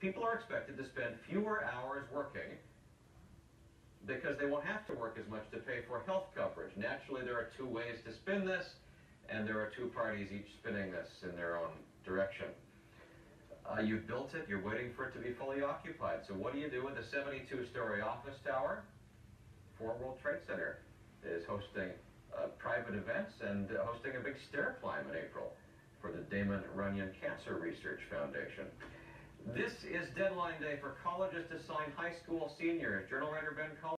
people are expected to spend fewer hours working because they won't have to work as much to pay for health coverage. Naturally, there are two ways to spin this, and there are two parties each spinning this in their own direction. You've built it, you're waiting for it to be fully occupied. So what do you do with a 72-story office tower? Fort World Trade Center is hosting private events and hosting a big stair climb in April for the Damon Runyon Cancer Research Foundation. This is deadline day for colleges to sign high school seniors. Journal writer Ben Cohen.